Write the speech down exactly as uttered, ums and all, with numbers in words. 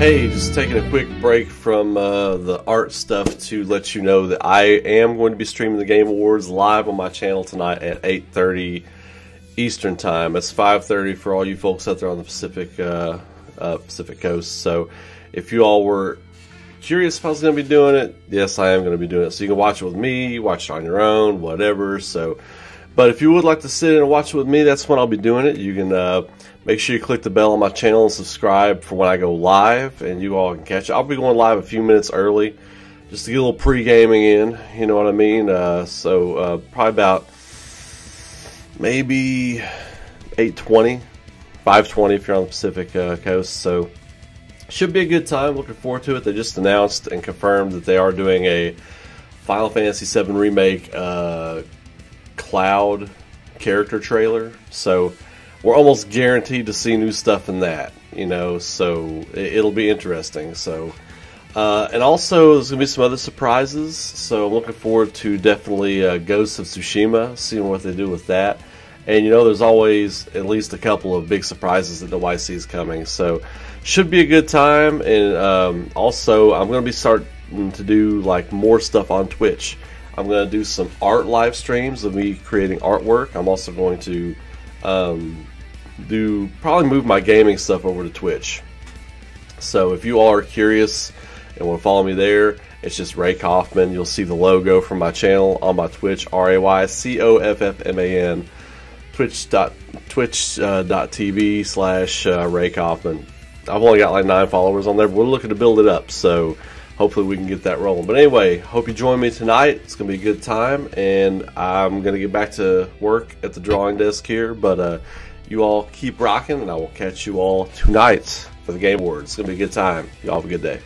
Hey, just taking a quick break from uh, the art stuff to let you know that I am going to be streaming the Game Awards live on my channel tonight at eight thirty Eastern Time. It's five thirty for all you folks out there on the Pacific uh, uh, Pacific Coast. So if you all were curious if I was going to be doing it, yes, I am going to be doing it. So you can watch it with me, watch it on your own, whatever. So, but if you would like to sit in and watch it with me, that's when I'll be doing it. You can uh, make sure you click the bell on my channel and subscribe for when I go live, and you all can catch it. I'll be going live a few minutes early just to get a little pre-gaming in, you know what I mean? Uh, so uh, probably about maybe eight twenty, five twenty if you're on the Pacific uh, Coast. So should be a good time. Looking forward to it. They just announced and confirmed that they are doing a Final Fantasy seven Remake uh, Cloud character trailer. So we're almost guaranteed to see new stuff in that, you know, so it, it'll be interesting. So, uh, and also there's going to be some other surprises. So I'm looking forward to definitely uh, Ghosts of Tsushima, seeing what they do with that. And, you know, there's always at least a couple of big surprises that the Y C is coming. So should be a good time. And um, also, I'm going to be starting to do, like, more stuff on Twitch. I'm going to do some art live streams of me creating artwork. I'm also going to um, do probably move my gaming stuff over to Twitch. So if you all are curious and want to follow me there, it's just Ray Coffman. You'll see the logo from my channel on my Twitch, R A Y C O F F M A N. twitch dot twitch dot t v uh, slash uh, Ray Coffman. I've only got like nine followers on there, but we're looking to build it up, so hopefully we can get that rolling. But anyway, hope you join me tonight. It's going to be a good time, and I'm going to get back to work at the drawing desk here, but uh, you all keep rocking, and I will catch you all tonight for the Game Awards. It's going to be a good time. You all have a good day.